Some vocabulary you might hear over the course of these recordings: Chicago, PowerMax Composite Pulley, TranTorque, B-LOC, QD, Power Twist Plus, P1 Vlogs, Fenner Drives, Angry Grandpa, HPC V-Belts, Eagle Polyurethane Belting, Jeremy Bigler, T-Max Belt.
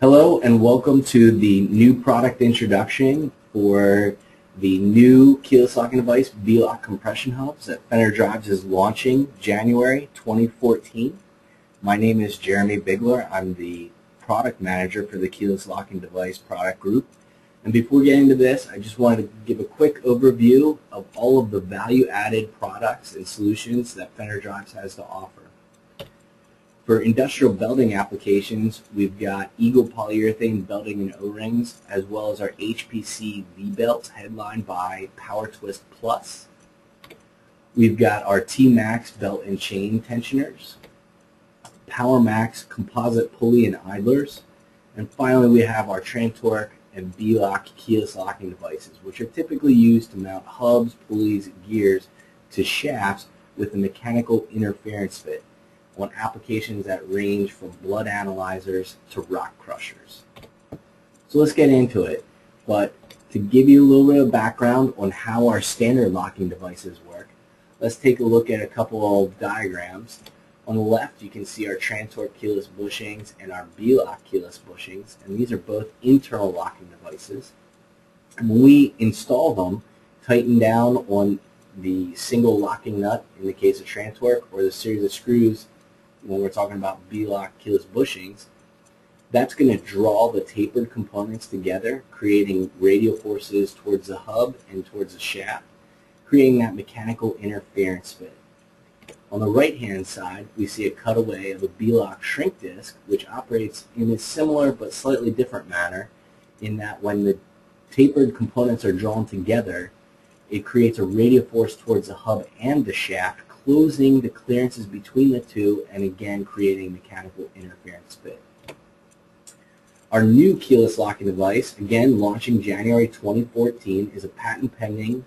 Hello and welcome to the new product introduction for the new keyless locking device B-LOC compression hubs that Fenner Drives is launching January 2014. My name is Jeremy Bigler. I'm the product manager for the keyless locking device product group. And before getting into this, I just wanted to give a quick overview of all of the value-added products and solutions that Fenner Drives has to offer. For industrial belting applications, we've got Eagle Polyurethane Belting and O-rings, as well as our HPC V-Belts, headlined by Power Twist Plus. We've got our T-Max Belt and Chain Tensioners, PowerMax Composite Pulley and Idlers, and finally we have our TranTorque and B-LOC keyless locking devices, which are typically used to mount hubs, pulleys, gears to shafts with a mechanical interference fit on applications that range from blood analyzers to rock crushers. So let's get into it, but to give you a little bit of background on how our standard locking devices work, let's take a look at a couple of diagrams. On the left you can see our TranTorque keyless bushings and our B-LOC keyless bushings, and these are both internal locking devices. And when we install them, tighten down on the single locking nut in the case of TranTorque, or the series of screws when we're talking about B-LOC keyless bushings, that's going to draw the tapered components together, creating radial forces towards the hub and towards the shaft, creating that mechanical interference fit. On the right-hand side, we see a cutaway of a B-LOC shrink disc, which operates in a similar but slightly different manner, in that when the tapered components are drawn together, it creates a radial force towards the hub and the shaft, closing the clearances between the two and again creating mechanical interference fit. Our new keyless locking device, again launching January 2014, is a patent pending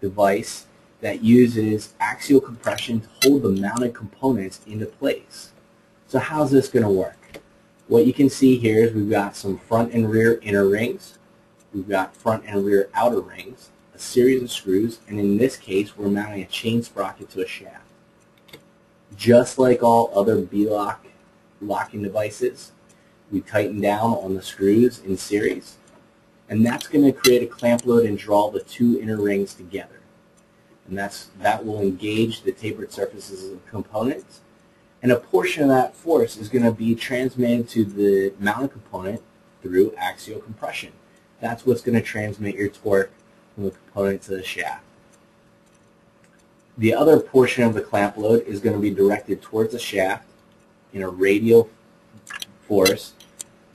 device that uses axial compression to hold the mounted components into place. So how's this going to work? What you can see here is we've got some front and rear inner rings, we've got front and rear outer rings, a series of screws, and in this case we're mounting a chain sprocket to a shaft. Just like all other B-LOC locking devices, we tighten down on the screws in series, and that's going to create a clamp load and draw the two inner rings together. And that will engage the tapered surfaces of the components, and a portion of that force is going to be transmitted to the mounted component through axial compression. That's what's going to transmit your torque from the component to the shaft. The other portion of the clamp load is going to be directed towards the shaft in a radial force,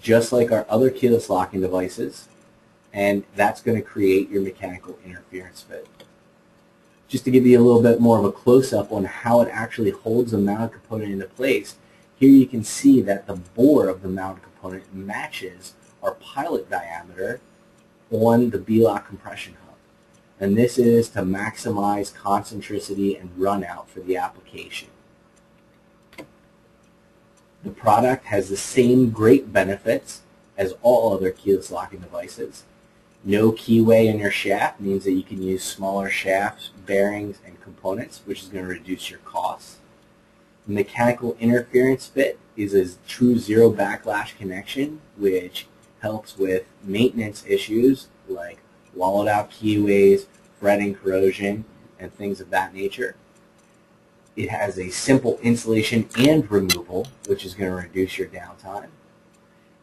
just like our other keyless locking devices, and that's going to create your mechanical interference fit. Just to give you a little bit more of a close-up on how it actually holds the mounted component into place, here you can see that the bore of the mounted component matches our pilot diameter on the B-LOC compression hub. And this is to maximize concentricity and run out for the application. The product has the same great benefits as all other keyless locking devices. No keyway in your shaft means that you can use smaller shafts, bearings, and components, which is going to reduce your costs. The mechanical interference fit is a true zero backlash connection, which helps with maintenance issues like wallowed out keyways, fretting corrosion, and things of that nature. It has a simple installation and removal, which is going to reduce your downtime.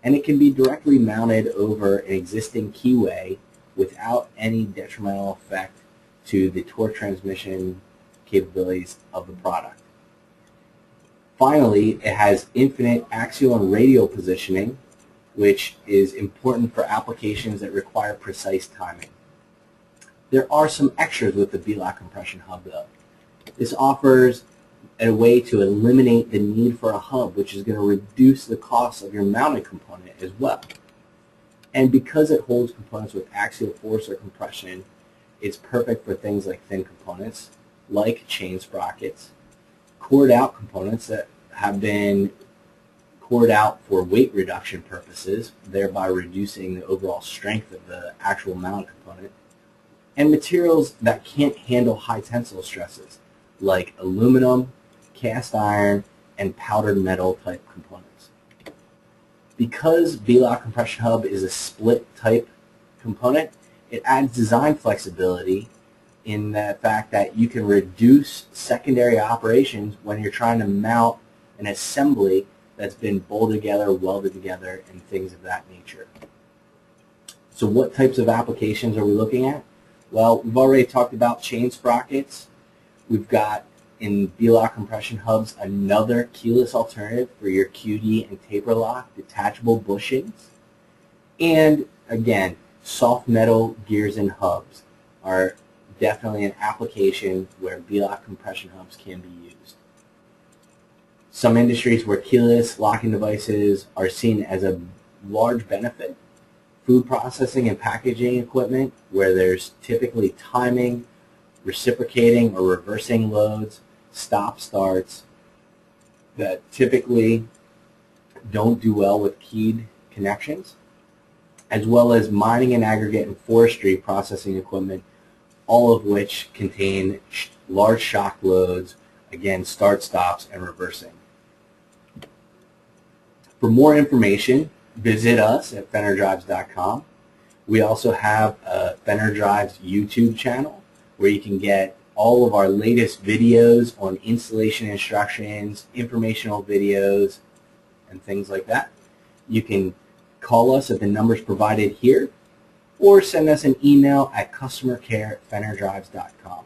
And it can be directly mounted over an existing keyway without any detrimental effect to the torque transmission capabilities of the product. Finally, it has infinite axial and radial positioning, which is important for applications that require precise timing. There are some extras with the B-LOC compression hub though. This offers a way to eliminate the need for a hub, which is going to reduce the cost of your mounted component as well. And because it holds components with axial force or compression, it's perfect for things like thin components, like chain sprockets, cored out components that have been cored out for weight reduction purposes, thereby reducing the overall strength of the actual mounted component, and materials that can't handle high tensile stresses, like aluminum, cast iron, and powdered metal type components. Because B-LOC compression hub is a split type component, it adds design flexibility in the fact that you can reduce secondary operations when you're trying to mount an assembly that's been bolted together, welded together, and things of that nature. So what types of applications are we looking at? Well, we've already talked about chain sprockets. We've got, in B-LOC compression hubs, another keyless alternative for your QD and taper lock detachable bushings. And again, soft metal gears and hubs are definitely an application where B-LOC compression hubs can be used. Some industries where keyless locking devices are seen as a large benefit: food processing and packaging equipment, where there's typically timing, reciprocating or reversing loads, stop starts that typically don't do well with keyed connections, as well as mining and aggregate and forestry processing equipment, all of which contain large shock loads, again, start stops and reversing. For more information, visit us at fennerdrives.com. We also have a Fenner Drives YouTube channel where you can get all of our latest videos on installation instructions, informational videos, and things like that. You can call us at the numbers provided here or send us an email at customercare@fennerdrives.com.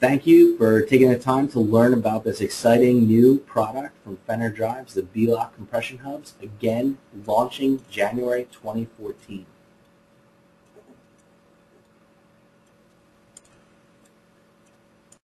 Thank you for taking the time to learn about this exciting new product from Fenner Drives, the B-LOC compression hubs, again launching January 2014.